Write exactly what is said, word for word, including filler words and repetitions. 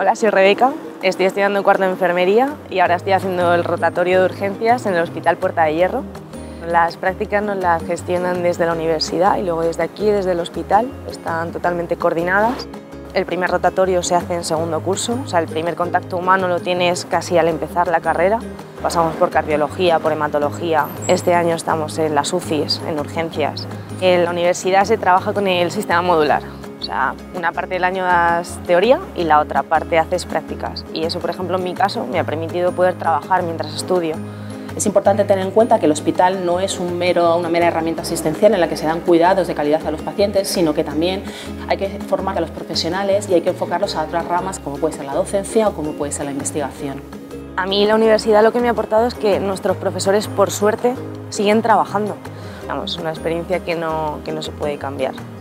Hola, soy Rebeca, estoy estudiando en cuarto de enfermería y ahora estoy haciendo el rotatorio de urgencias en el Hospital Puerta de Hierro. Las prácticas nos las gestionan desde la universidad y luego desde aquí, desde el hospital, están totalmente coordinadas. El primer rotatorio se hace en segundo curso, o sea, el primer contacto humano lo tienes casi al empezar la carrera. Pasamos por cardiología, por hematología, este año estamos en las U C Is, en urgencias. En la universidad se trabaja con el sistema modular, o sea, una parte del año das teoría y la otra parte haces prácticas. Y eso, por ejemplo, en mi caso, me ha permitido poder trabajar mientras estudio. Es importante tener en cuenta que el hospital no es un mero, una mera herramienta asistencial en la que se dan cuidados de calidad a los pacientes, sino que también hay que formar a los profesionales y hay que enfocarlos a otras ramas, como puede ser la docencia o como puede ser la investigación. A mí la universidad lo que me ha aportado es que nuestros profesores, por suerte, siguen trabajando. Digamos, es una experiencia que no, que no se puede cambiar.